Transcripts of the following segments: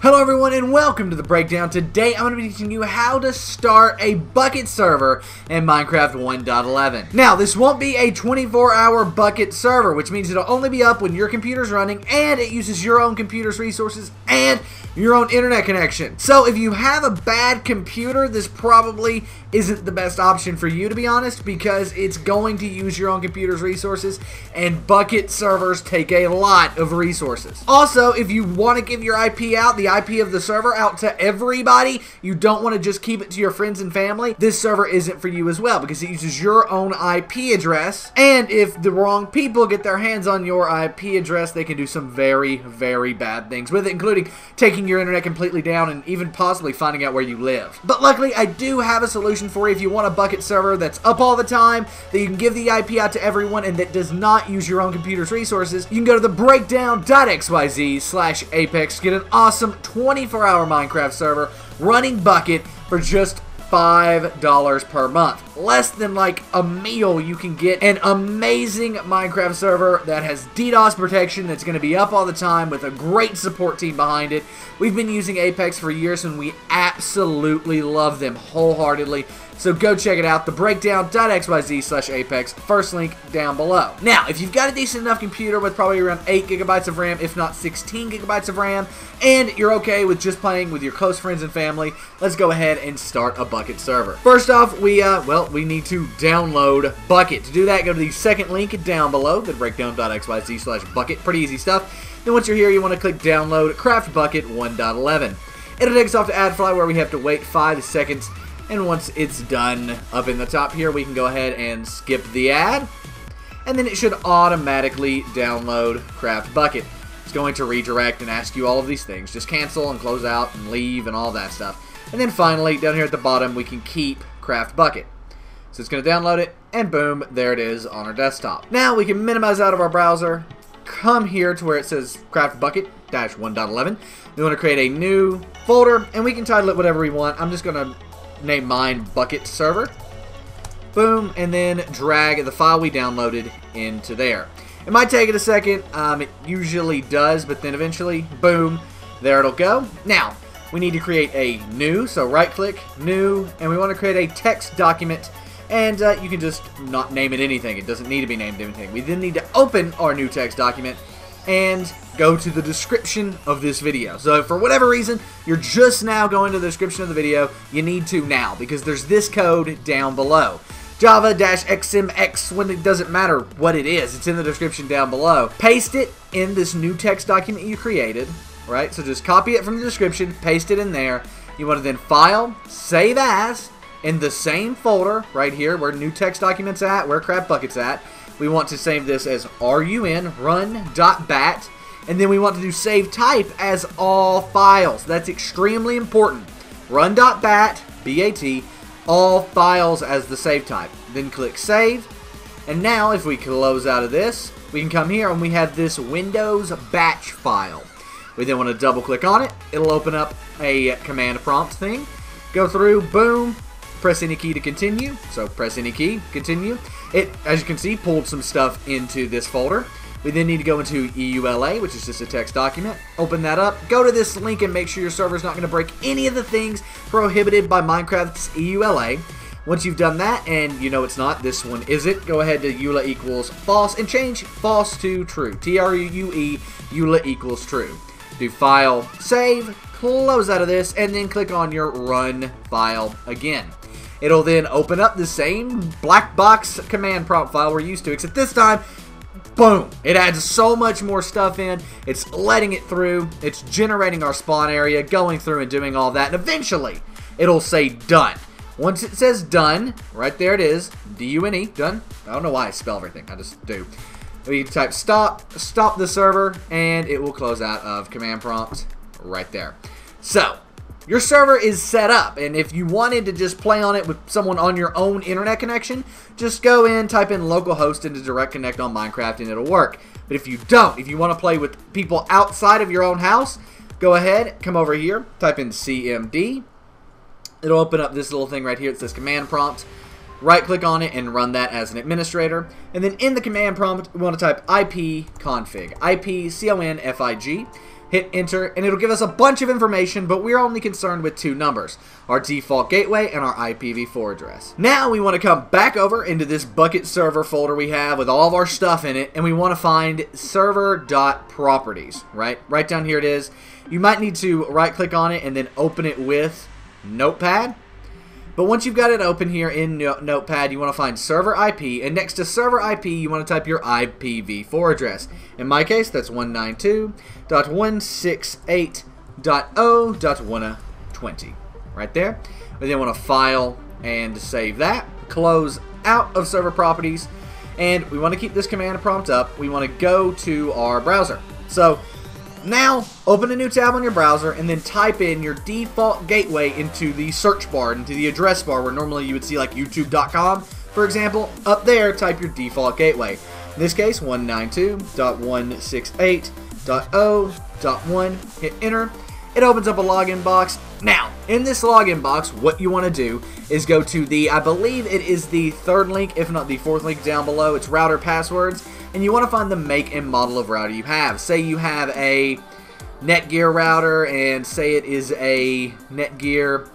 Hello everyone and welcome to The Breakdown. Today I'm going to be teaching you how to start a bucket server in Minecraft 1.11. Now this won't be a 24-hour bucket server, which means it'll only be up when your computer's running and it uses your own computer's resources and your own internet connection. So if you have a bad computer, this probably isn't the best option for you, to be honest, because it's going to use your own computer's resources and bucket servers take a lot of resources. Also, if you want to give your IP out, the IP of the server out to everybody, you don't want to just keep it to your friends and family, this server isn't for you as well because it uses your own IP address, and if the wrong people get their hands on your IP address, they can do some very, very bad things with it, including taking your internet completely down and even possibly finding out where you live. But luckily I do have a solution for you if you want a bucket server that's up all the time, that you can give the IP out to everyone and that does not use your own computer's resources. You can go to thebreakdown.xyz/Apex, get an awesome 24-hour Minecraft server running bucket for just $5 per month. Less than like a meal, you can get an amazing Minecraft server that has DDoS protection, that's going to be up all the time with a great support team behind it. We've been using Apex for years and we absolutely love them wholeheartedly. So go check it out, thebreakdown.xyz/Apex, first link down below. Now, if you've got a decent enough computer with probably around 8 gigabytes of RAM, if not 16 gigabytes of RAM, and you're okay with just playing with your close friends and family, let's go ahead and start a bucket server. First off, we need to download Bukkit. To do that, go to the second link down below, thebreakdown.xyz/Bukkit. Pretty easy stuff. Then once you're here, you want to click download CraftBukkit 1.11. It'll take us off to adfly where we have to wait 5 seconds. And once it's done, up in the top here, we can go ahead and skip the ad. And then it should automatically download CraftBukkit. It's going to redirect and ask you all of these things. Just cancel and close out and leave and all that stuff. And then finally, down here at the bottom, we can keep CraftBukkit. So it's going to download it, and boom, there it is on our desktop. Now we can minimize out of our browser, come here to where it says CraftBukkit-1.11. We want to create a new folder, and we can title it whatever we want. I'm just going to name mine Bukkit Server, boom, and then drag the file we downloaded into there. It might take it a second, it usually does, but then eventually, boom, there it'll go. Now, we need to create a new, so right click, new, and we want to create a text document, and you can just not name it anything, it doesn't need to be named anything. We then need to open our new text document and go to the description of this video. So if for whatever reason you're just now going to the description of the video, you need to now, because there's this code down below. Java-XMX, when it doesn't matter what it is, it's in the description down below. Paste it in this new text document you created, right? So just copy it from the description, paste it in there. You want to then file, save as, in the same folder right here where new text document's at, where CraftBukkit's at. We want to save this as run.bat, and then we want to do save type as all files. That's extremely important. Run.bat, B-A-T, all files as the save type. Then click save. And now if we close out of this, we can come here and we have this Windows batch file. We then want to double click on it. It'll open up a command prompt thing. Go through, boom. Press any key to continue. So press any key, continue. It, as you can see, pulled some stuff into this folder. We then need to go into EULA, which is just a text document. Open that up. Go to this link and make sure your server's not going to break any of the things prohibited by Minecraft's EULA. Once you've done that, and you know it's not, this one is it, go ahead to EULA equals false and change false to true. T-R-U-E, EULA equals true. Do file, save, close out of this, and then click on your run file again. It'll then open up the same black box command prompt file we're used to, except this time, boom, it adds so much more stuff in. It's letting it through, it's generating our spawn area, going through and doing all that, and eventually it'll say done. Once it says done, right there it is, D-U-N-E, done. I don't know why I spell everything, I just do. We type stop the server, and it will close out of command prompt right there. So your server is set up, and if you wanted to just play on it with someone on your own internet connection, just go in, type in localhost into direct connect on Minecraft and it'll work. But if you don't, if you want to play with people outside of your own house, go ahead, come over here, type in CMD. It'll open up this little thing right here. It says command prompt. Right click on it and run that as an administrator. And then in the command prompt, we want to type ipconfig, ipconfig. hit enter, and it'll give us a bunch of information, but we're only concerned with two numbers, our default gateway and our IPv4 address. Now we want to come back over into this bucket server folder we have with all of our stuff in it, and we want to find server.properties, right? Right down here it is. You might need to right click on it and then open it with Notepad. But once you've got it open here in Notepad, you want to find server IP, and next to server IP, you want to type your IPv4 address. In my case, that's 192.168.0.120, right there. We then want to file and save that, close out of server properties, and we want to keep this command prompt up. We want to go to our browser. So now, open a new tab on your browser and then type in your default gateway into the search bar, into the address bar where normally you would see like youtube.com, for example. Up there, type your default gateway. In this case, 192.168.0.1, hit enter. It opens up a login box. Now, in this login box, what you want to do is go to the, I believe it is the third link, if not the fourth link down below. It's router passwords. And you want to find the make and model of router you have. Say you have a Netgear router, and say it is a Netgear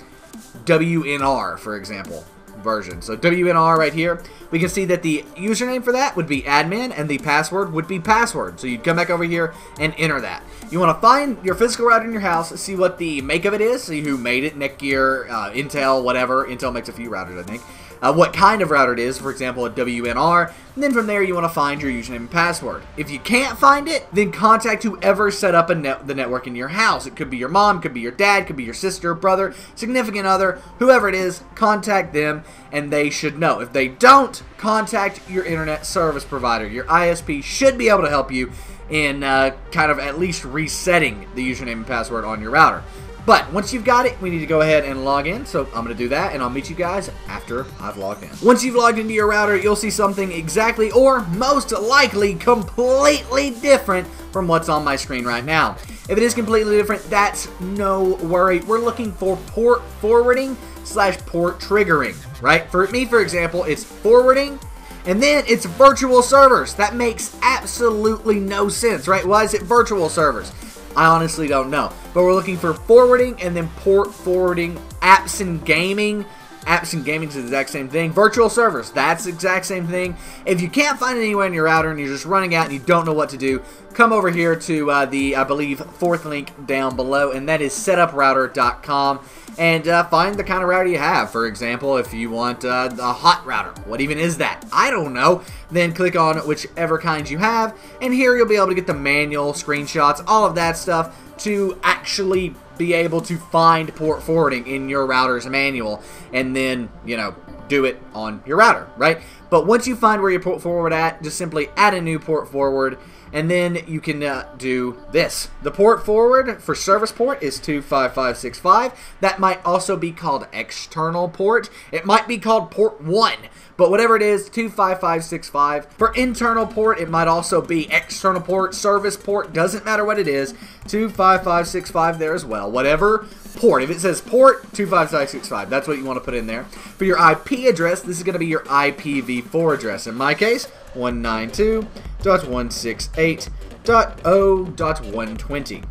WNR, for example, version. So WNR right here. We can see that the username for that would be admin, and the password would be password. So you'd come back over here and enter that. You want to find your physical router in your house, see what the make of it is, see who made it, Netgear, Intel, whatever. Intel makes a few routers, I think. What kind of router it is, for example, a WNR, and then from there you want to find your username and password. If you can't find it, then contact whoever set up the network in your house. It could be your mom, could be your dad, could be your sister, brother, significant other, whoever it is, contact them, and they should know. If they don't, contact your internet service provider. Your ISP should be able to help you in kind of at least resetting the username and password on your router. But once you've got it, we need to go ahead and log in, so I'm going to do that, and I'll meet you guys after I've logged in. Once you've logged into your router, you'll see something exactly, or most likely, completely different from what's on my screen right now. If it is completely different, that's no worry. We're looking for port forwarding / port triggering, right? For me, for example, it's forwarding, and then it's virtual servers. That makes absolutely no sense, right? Why is it virtual servers? I honestly don't know, but we're looking for forwarding and then port forwarding. Apps and gaming. Apps and gaming is the exact same thing. Virtual servers, that's the exact same thing. If you can't find it anywhere in your router and you're just running out and you don't know what to do, come over here to the, I believe, fourth link down below, and that is setuprouter.com, and find the kind of router you have. For example, if you want a hot router, what even is that? I don't know. Then click on whichever kind you have, and here you'll be able to get the manual, screenshots, all of that stuff to actually be able to find port forwarding in your router's manual, and then, you know, do it on your router, right? But once you find where your port forward at, just simply add a new port forward, and then you can do this. The port forward for service port is 25565. That might also be called external port. It might be called port 1, but whatever it is, 25565. For internal port, it might also be external port, service port, doesn't matter what it is, 25565 there as well. Whatever port, if it says port 25565, that's what you want to put in there. For your IP address, this is going to be your IPv4 address. In my case, 192.168.0.120.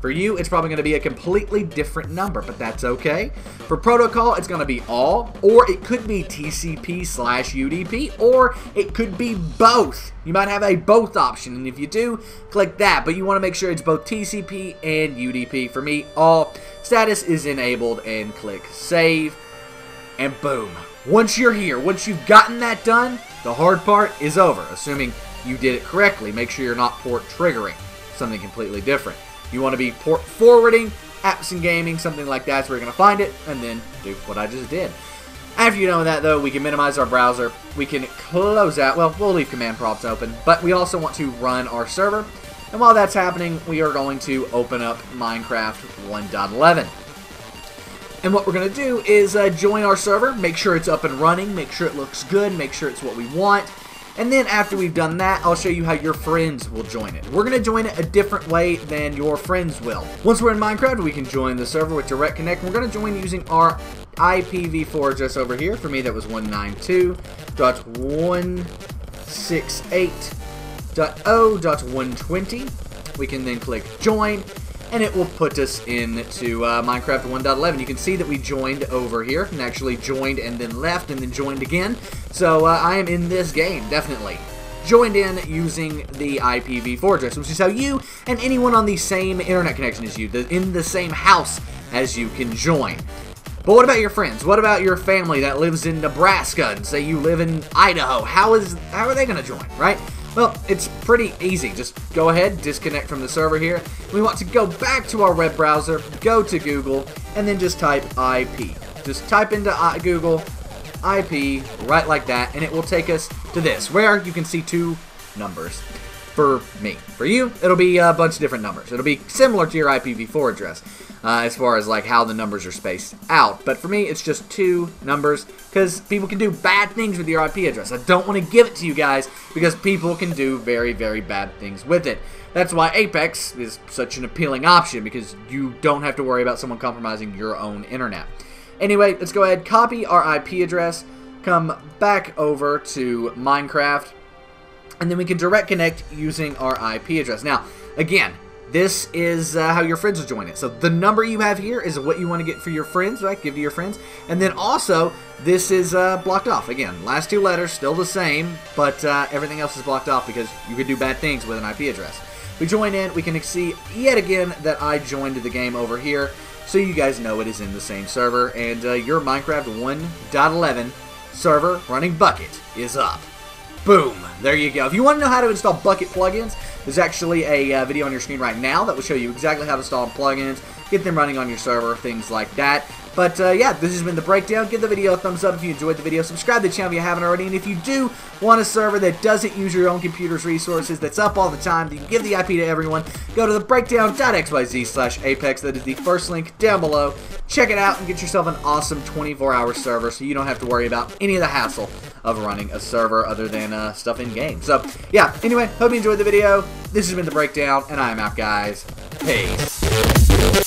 For you, it's probably going to be a completely different number, but that's okay. For protocol, it's going to be all, or it could be TCP/UDP, or it could be both. You might have a both option, and if you do, click that, but you want to make sure it's both TCP and UDP. For me, all. Status is enabled, and click save, and boom. Once you're here, once you've gotten that done, the hard part is over, assuming you did it correctly. Make sure you're not port triggering, something completely different. You want to be port forwarding, apps and gaming, something like that's where you're going to find it, and then do what I just did. After you know that, though, we can minimize our browser. We can close out. Well, we'll leave command prompts open, but we also want to run our server. And while that's happening, we are going to open up Minecraft 1.11. And what we're going to do is join our server, make sure it's up and running, make sure it looks good, make sure it's what we want. And then after we've done that, I'll show you how your friends will join it. We're going to join it a different way than your friends will. Once we're in Minecraft, we can join the server with Direct Connect. We're going to join using our IPv4 address over here. For me, that was 192.168.0.120. We can then click Join. and it will put us into Minecraft 1.11. You can see that we joined over here, and actually joined and then left and then joined again. So I am in this game, definitely. Joined in using the IPv4 address, which is how you and anyone on the same internet connection as you, in the same house as you, can join. But what about your friends? What about your family that lives in Nebraska and say you live in Idaho? How are they going to join, right? Well, it's pretty easy. Just go ahead, disconnect from the server here. We want to go back to our web browser, go to Google, and then just type IP. Just type into Google IP, right like that, and it will take us to this, where you can see two numbers. For me. For you, it'll be a bunch of different numbers. It'll be similar to your IPv4 address as far as like how the numbers are spaced out. But for me, it's just two numbers because people can do bad things with your IP address. I don't want to give it to you guys because people can do very, very bad things with it. That's why Apex is such an appealing option, because you don't have to worry about someone compromising your own internet. Anyway, let's go ahead, copy our IP address, come back over to Minecraft, and then we can direct connect using our IP address. Now, again, this is how your friends will join it. So the number you have here is what you want to get for your friends, right? Give to your friends. And then also, this is blocked off. Again, last two letters, still the same, but everything else is blocked off because you could do bad things with an IP address. We join in, we can see yet again that I joined the game over here, so you guys know it is in the same server, and your Minecraft 1.11 server running Bucket is up. Boom, there you go. If you want to know how to install Bucket plugins, there's actually a video on your screen right now that will show you exactly how to install plugins, get them running on your server, things like that. But yeah, this has been The Breakdown. Give the video a thumbs up if you enjoyed the video. Subscribe to the channel if you haven't already. And if you do want a server that doesn't use your own computer's resources, that's up all the time, you can give the IP to everyone, go to thebreakdown.xyz/apex. That is the first link down below. Check it out and get yourself an awesome 24-hour server so you don't have to worry about any of the hassle of running a server other than stuff in-game. So, yeah, anyway, hope you enjoyed the video. This has been The Breakdown, and I'm out, guys. Peace.